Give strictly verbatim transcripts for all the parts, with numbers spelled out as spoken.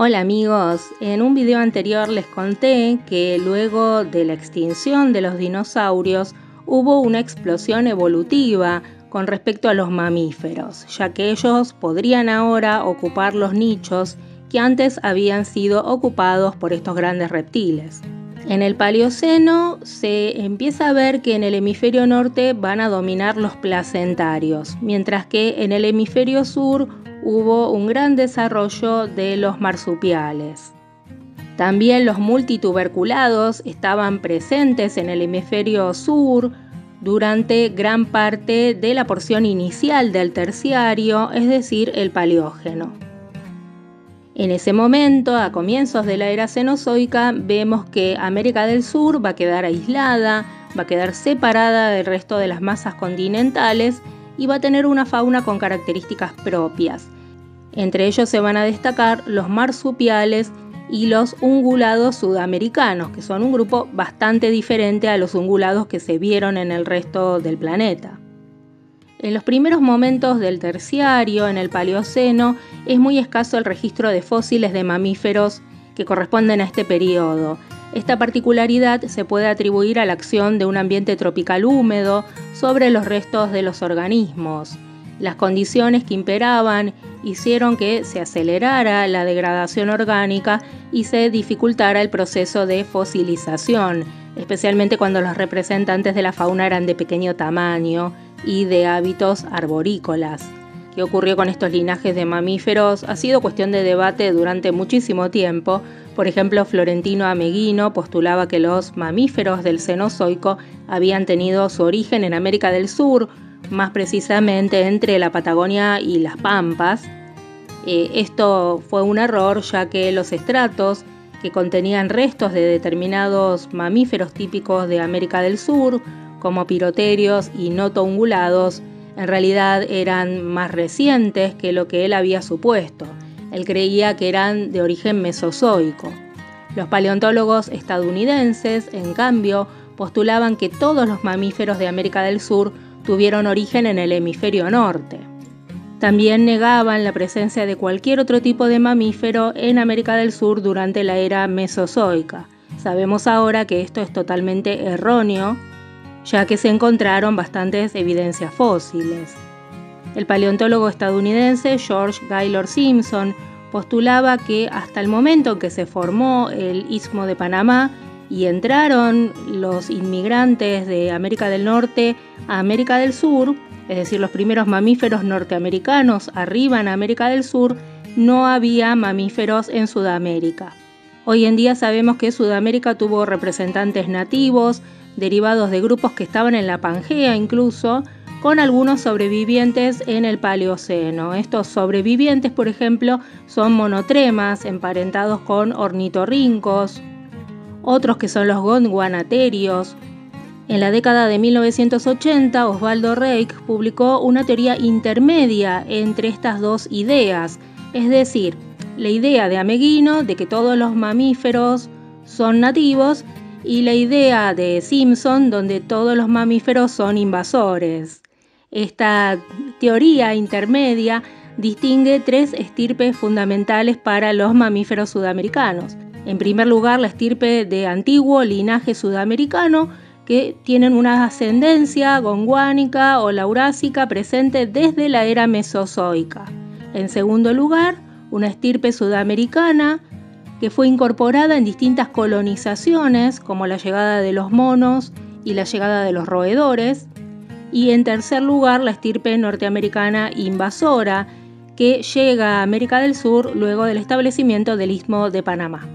Hola amigos, en un video anterior les conté que luego de la extinción de los dinosaurios hubo una explosión evolutiva con respecto a los mamíferos, ya que ellos podrían ahora ocupar los nichos que antes habían sido ocupados por estos grandes reptiles. En el Paleoceno se empieza a ver que en el hemisferio norte van a dominar los placentarios, mientras que en el hemisferio sur hubo un gran desarrollo de los marsupiales. También los multituberculados estaban presentes en el hemisferio sur durante gran parte de la porción inicial del terciario, es decir, el Paleógeno. En ese momento, a comienzos de la era cenozoica, vemos que América del Sur va a quedar aislada, va a quedar separada del resto de las masas continentales y va a tener una fauna con características propias. Entre ellos se van a destacar los marsupiales y los ungulados sudamericanos, que son un grupo bastante diferente a los ungulados que se vieron en el resto del planeta. En los primeros momentos del terciario, en el Paleoceno, es muy escaso el registro de fósiles de mamíferos que corresponden a este periodo. Esta particularidad se puede atribuir a la acción de un ambiente tropical húmedo sobre los restos de los organismos. Las condiciones que imperaban hicieron que se acelerara la degradación orgánica y se dificultara el proceso de fosilización, especialmente cuando los representantes de la fauna eran de pequeño tamaño y de hábitos arborícolas. ¿Qué ocurrió con estos linajes de mamíferos? Ha sido cuestión de debate durante muchísimo tiempo. Por ejemplo, Florentino Ameghino postulaba que los mamíferos del Cenozoico habían tenido su origen en América del Sur, más precisamente entre la Patagonia y las Pampas. Eh, esto fue un error, ya que los estratos que contenían restos de determinados mamíferos típicos de América del Sur, como piroterios y notoungulados, en realidad eran más recientes que lo que él había supuesto. Él creía que eran de origen mesozoico. Los paleontólogos estadounidenses, en cambio, postulaban que todos los mamíferos de América del Sur tuvieron origen en el hemisferio norte. También negaban la presencia de cualquier otro tipo de mamífero en América del Sur durante la era mesozoica. Sabemos ahora que esto es totalmente erróneo, ya que se encontraron bastantes evidencias fósiles. El paleontólogo estadounidense George Gaylord Simpson postulaba que hasta el momento en que se formó el Istmo de Panamá y entraron los inmigrantes de América del Norte a América del Sur, es decir, los primeros mamíferos norteamericanos arriba en América del Sur, no había mamíferos en Sudamérica. Hoy en día sabemos que Sudamérica tuvo representantes nativos, derivados de grupos que estaban en la Pangea incluso, con algunos sobrevivientes en el Paleoceno. Estos sobrevivientes, por ejemplo, son monotremas emparentados con ornitorrincos, otros que son los gondwanaterios. En la década de mil novecientos ochenta, Osvaldo Reich publicó una teoría intermedia entre estas dos ideas, es decir, la idea de Ameghino de que todos los mamíferos son nativos y la idea de Simpson donde todos los mamíferos son invasores. Esta teoría intermedia distingue tres estirpes fundamentales para los mamíferos sudamericanos. En primer lugar, la estirpe de antiguo linaje sudamericano, que tienen una ascendencia gondwanica o laurásica presente desde la era mesozoica. En segundo lugar, una estirpe sudamericana que fue incorporada en distintas colonizaciones, como la llegada de los monos y la llegada de los roedores. Y en tercer lugar, la estirpe norteamericana invasora, que llega a América del Sur luego del establecimiento del Istmo de Panamá.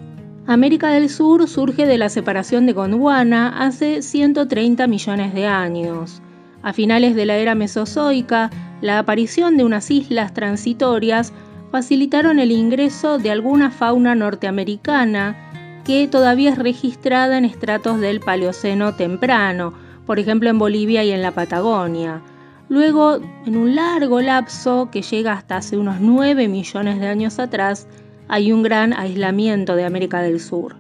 América del Sur surge de la separación de Gondwana hace ciento treinta millones de años. A finales de la era mesozoica, la aparición de unas islas transitorias facilitaron el ingreso de alguna fauna norteamericana que todavía es registrada en estratos del Paleoceno temprano, por ejemplo en Bolivia y en la Patagonia. Luego, en un largo lapso que llega hasta hace unos nueve millones de años atrás, hay un gran aislamiento de América del Sur.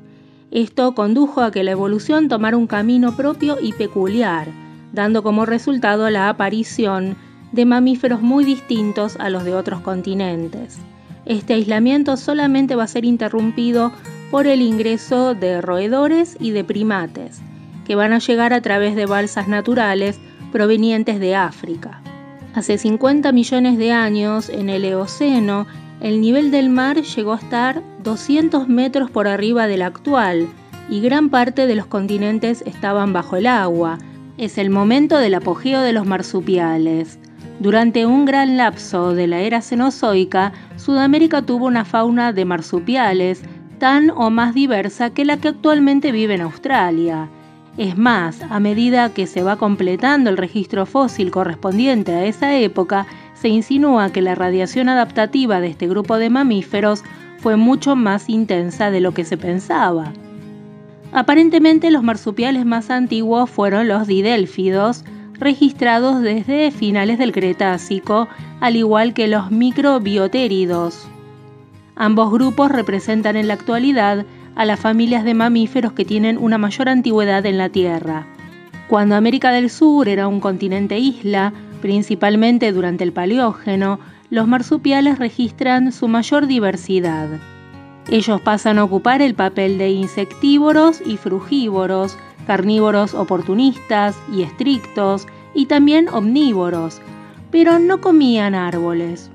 Esto condujo a que la evolución tomara un camino propio y peculiar, dando como resultado la aparición de mamíferos muy distintos a los de otros continentes. Este aislamiento solamente va a ser interrumpido por el ingreso de roedores y de primates, que van a llegar a través de balsas naturales provenientes de África. Hace cincuenta millones de años, en el Eoceno, el nivel del mar llegó a estar doscientos metros por arriba del actual y gran parte de los continentes estaban bajo el agua. Es el momento del apogeo de los marsupiales. Durante un gran lapso de la era cenozoica, Sudamérica tuvo una fauna de marsupiales tan o más diversa que la que actualmente vive en Australia. Es más, a medida que se va completando el registro fósil correspondiente a esa época, se insinúa que la radiación adaptativa de este grupo de mamíferos fue mucho más intensa de lo que se pensaba. Aparentemente, los marsupiales más antiguos fueron los didélfidos, registrados desde finales del Cretácico, al igual que los microbiotéridos. Ambos grupos representan en la actualidad a las familias de mamíferos que tienen una mayor antigüedad en la Tierra. Cuando América del Sur era un continente isla, principalmente durante el Paleógeno, los marsupiales registran su mayor diversidad. Ellos pasan a ocupar el papel de insectívoros y frugívoros, carnívoros oportunistas y estrictos, y también omnívoros, pero no comían árboles,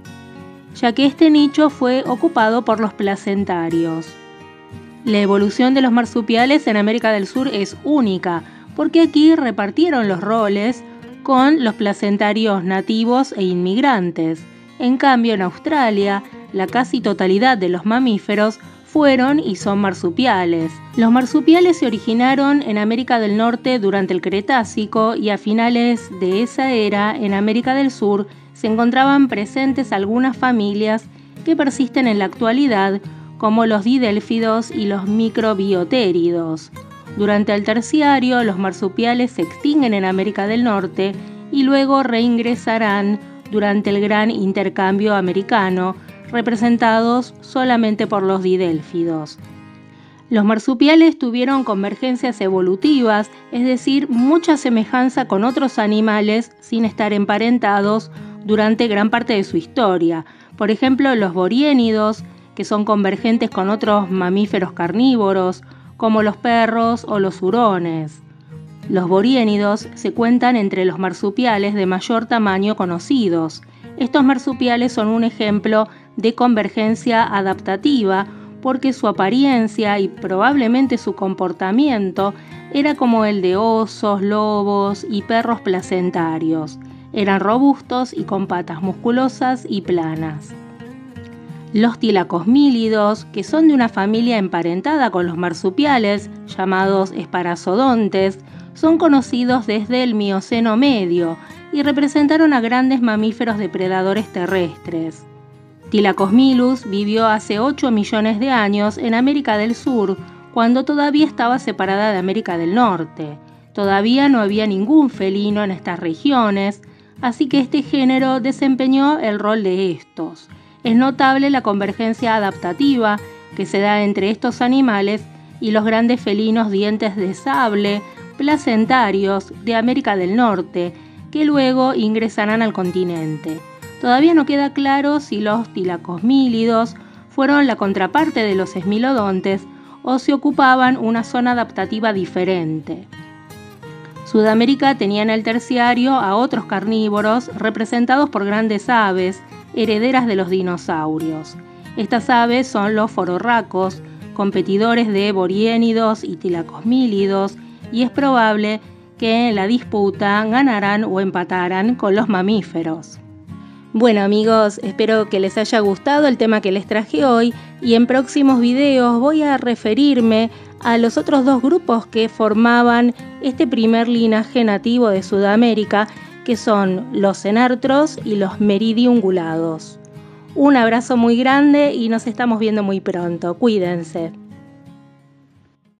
ya que este nicho fue ocupado por los placentarios. La evolución de los marsupiales en América del Sur es única, porque aquí repartieron los roles con los placentarios nativos e inmigrantes. En cambio, en Australia, la casi totalidad de los mamíferos fueron y son marsupiales. Los marsupiales se originaron en América del Norte durante el Cretácico y a finales de esa era, en América del Sur, se encontraban presentes algunas familias que persisten en la actualidad, como los didélfidos y los microbiotéridos. Durante el Terciario, los marsupiales se extinguen en América del Norte y luego reingresarán durante el Gran Intercambio Americano, representados solamente por los didélfidos. Los marsupiales tuvieron convergencias evolutivas, es decir, mucha semejanza con otros animales sin estar emparentados durante gran parte de su historia. Por ejemplo, los boriénidos, que son convergentes con otros mamíferos carnívoros, como los perros o los hurones. Los boriénidos se cuentan entre los marsupiales de mayor tamaño conocidos. Estos marsupiales son un ejemplo de convergencia adaptativa porque su apariencia y probablemente su comportamiento era como el de osos, lobos y perros placentarios. Eran robustos y con patas musculosas y planas. Los tilacosmílidos, que son de una familia emparentada con los marsupiales, llamados esparasodontes, son conocidos desde el Mioceno medio y representaron a grandes mamíferos depredadores terrestres. Tilacosmilus vivió hace ocho millones de años en América del Sur, cuando todavía estaba separada de América del Norte. Todavía no había ningún felino en estas regiones, así que este género desempeñó el rol de estos. Es notable la convergencia adaptativa que se da entre estos animales y los grandes felinos dientes de sable, placentarios de América del Norte, que luego ingresarán al continente. Todavía no queda claro si los tilacosmílidos fueron la contraparte de los esmilodontes o si ocupaban una zona adaptativa diferente. Sudamérica tenía en el Terciario a otros carnívoros representados por grandes aves, herederas de los dinosaurios. Estas aves son los fororracos, competidores de boriénidos y tilacosmílidos, y es probable que en la disputa ganaran o empataran con los mamíferos. Bueno amigos, espero que les haya gustado el tema que les traje hoy y en próximos videos voy a referirme a los otros dos grupos que formaban este primer linaje nativo de Sudamérica, que son los xenartros y los meridiungulados. Un abrazo muy grande y nos estamos viendo muy pronto. Cuídense.